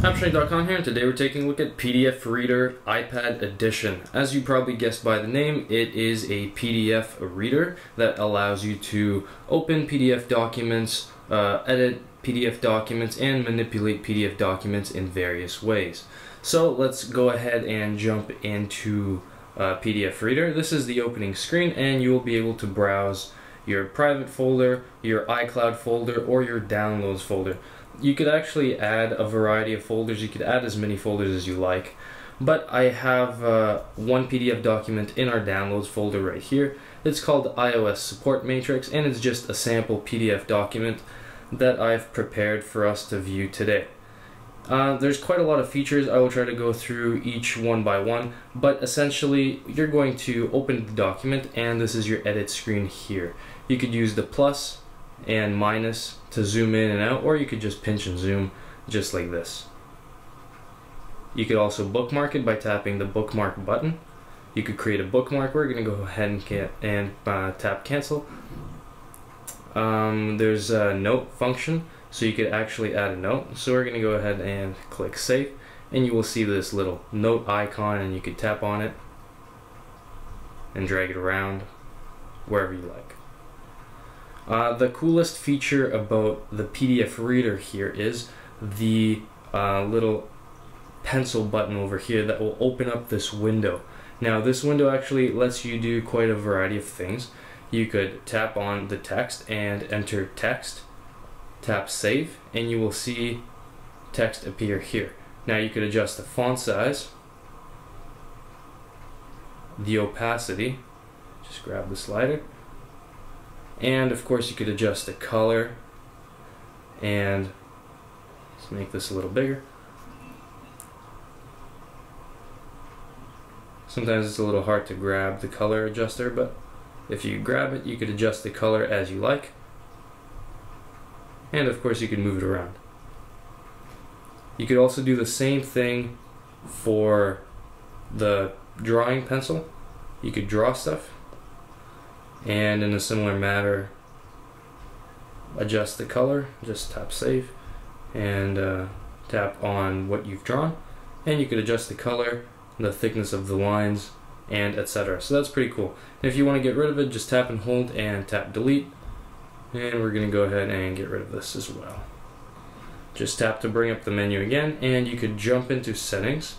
AppShrink.com here, and today we're taking a look at PDF Reader iPad Edition. As you probably guessed by the name, it is a PDF reader that allows you to open PDF documents, edit PDF documents, and manipulate PDF documents in various ways. So let's go ahead and jump into PDF Reader. This is the opening screen, and you will be able to browse your private folder, your iCloud folder, or your downloads folder. You could actually add a variety of folders. You could add as many folders as you like, but I have one PDF document in our downloads folder right here. It's called iOS Support Matrix, and it's just a sample PDF document that I've prepared for us to view today. There's quite a lot of features. I will try to go through each one by one, but essentially you're going to open the document, and this is your edit screen here. You could use the plus and minus to zoom in and out, or you could just pinch and zoom just like this. You could also bookmark it by tapping the bookmark button. You could create a bookmark. We're going to go ahead and tap cancel. There's a note function, so you could actually add a note. So we're going to go ahead and click save, and you will see this little note icon, and you could tap on it and drag it around wherever you like. The coolest feature about the PDF reader here is the little pencil button over here that will open up this window. Now, this window actually lets you do quite a variety of things. You could tap on the text and enter text, tap save, and you will see text appear here. Now, you could adjust the font size, the opacity, just grab the slider, and of course you could adjust the color, and let's make this a little bigger. Sometimes it's a little hard to grab the color adjuster, but if you grab it, you could adjust the color as you like, and of course you can move it around. You could also do the same thing for the drawing pencil. You could draw stuff, and in a similar manner adjust the color. Just tap save and tap on what you've drawn, and you could adjust the color, the thickness of the lines, and etc. So that's pretty cool. And if you want to get rid of it, just tap and hold and tap delete, and we're going to go ahead and get rid of this as well. Just tap to bring up the menu again, and you could jump into settings,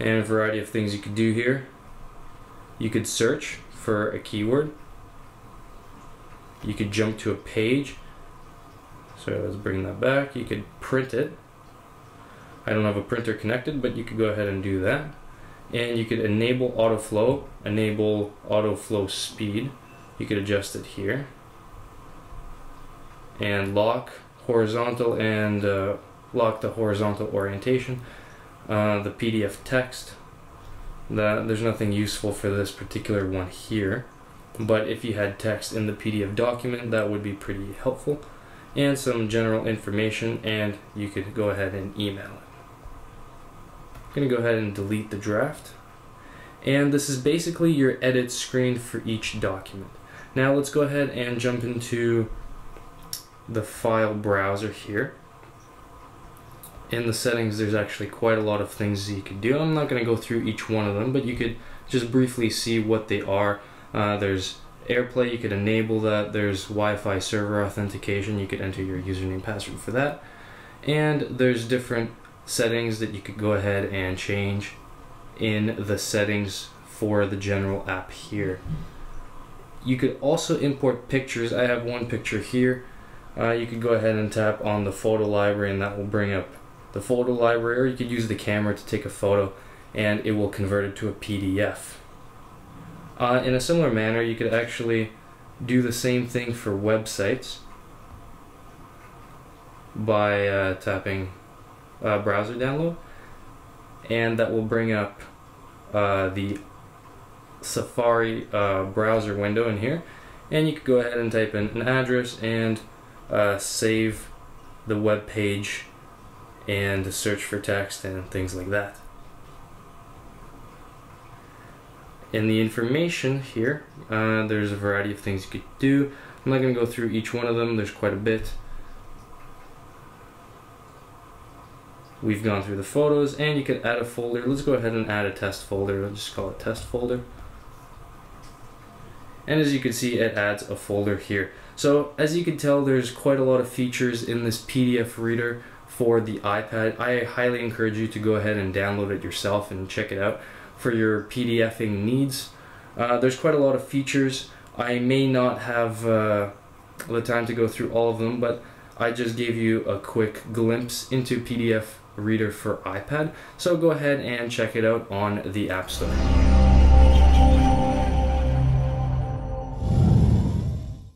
and a variety of things you could do here. You could search for a keyword. You could jump to a page, so let's bring that back. You could print it. I don't have a printer connected, but you could go ahead and do that. And you could enable auto flow, enable auto flow speed. You could adjust it here. And lock horizontal, and lock the horizontal orientation. The PDF text. There's nothing useful for this particular one here, but if you had text in the PDF document, that would be pretty helpful, and some general information, and you could go ahead and email it. I'm going to go ahead and delete the draft, and this is basically your edit screen for each document. Now let's go ahead and jump into the file browser here. In the settings, there's actually quite a lot of things that you could do. I'm not going to go through each one of them, but you could just briefly see what they are. There's AirPlay, you could enable that. There's Wi-Fi server authentication, you could enter your username and password for that. And there's different settings that you could go ahead and change in the settings for the general app here. You could also import pictures. I have one picture here. You could go ahead and tap on the photo library, and that will bring up the photo library, or you could use the camera to take a photo, and it will convert it to a PDF. In a similar manner, you could actually do the same thing for websites by tapping browser download, and that will bring up the Safari browser window in here, and you could go ahead and type in an address and save the web page and search for text and things like that. In the information here, there's a variety of things you could do. I'm not going to go through each one of them, there's quite a bit. We've gone through the photos, and you can add a folder. Let's go ahead and add a test folder. Let's just call it test folder. And as you can see, it adds a folder here. So as you can tell, there's quite a lot of features in this PDF reader for the iPad. I highly encourage you to go ahead and download it yourself and check it out for your PDFing needs. There's quite a lot of features. I may not have the time to go through all of them, but I just gave you a quick glimpse into PDF Reader for iPad. So go ahead and check it out on the App Store.